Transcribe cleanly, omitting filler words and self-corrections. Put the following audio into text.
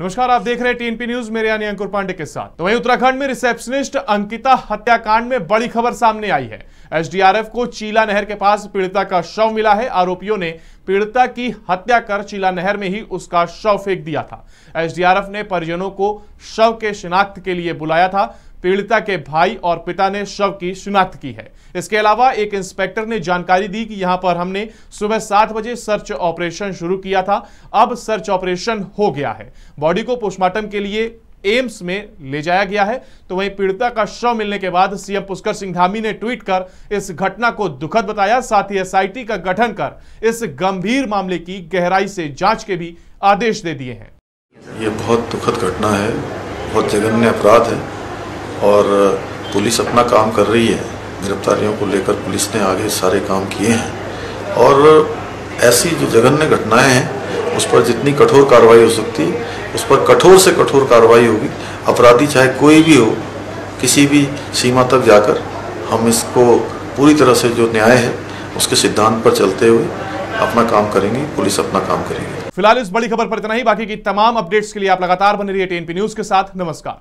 नमस्कार, आप देख रहे हैं टीएनपी न्यूज, मेरे यानी अंकुर पांडे के साथ। तो वहीं उत्तराखंड में रिसेप्शनिस्ट अंकिता हत्याकांड में बड़ी खबर सामने आई है। SDRF को चीला नहर के पास पीड़िता का शव मिला है। आरोपियों ने पीड़िता की हत्या कर चीला नहर में ही उसका शव फेंक दिया था। SDRF ने परिजनों को शव के शिनाख्त के लिए बुलाया था। पीड़िता के भाई और पिता ने शव की शिनाख्त की है। इसके अलावा एक इंस्पेक्टर ने जानकारी दी कि यहां पर हमने सुबह 7 बजे सर्च ऑपरेशन शुरू किया था, अब सर्च ऑपरेशन हो गया है। बॉडी को पोस्टमार्टम के लिए एम्स में ले जाया गया है। तो वहीं पीड़िता का शव मिलने के बाद सीएम पुष्कर सिंह धामी ने ट्वीट कर इस घटना को दुखद बताया। साथ ही SIT का गठन कर इस गंभीर मामले की गहराई से जांच के भी आदेश दे दिए हैं। ये बहुत दुखद घटना है, बहुत जघन्य अपराध है और पुलिस अपना काम कर रही है। गिरफ्तारियों को लेकर पुलिस ने आगे सारे काम किए हैं और ऐसी जो जघन्य घटनाएं हैं उस पर जितनी कठोर कार्रवाई हो सकती है उस पर कठोर से कठोर कार्रवाई होगी। अपराधी चाहे कोई भी हो, किसी भी सीमा तक जाकर हम इसको पूरी तरह से जो न्याय है उसके सिद्धांत पर चलते हुए अपना काम करेंगे, पुलिस अपना काम करेगी। फिलहाल इस बड़ी खबर पर इतना ही। बाकी की तमाम अपडेट्स के लिए आप लगातार बने रहिए टीएनपी न्यूज के साथ। नमस्कार।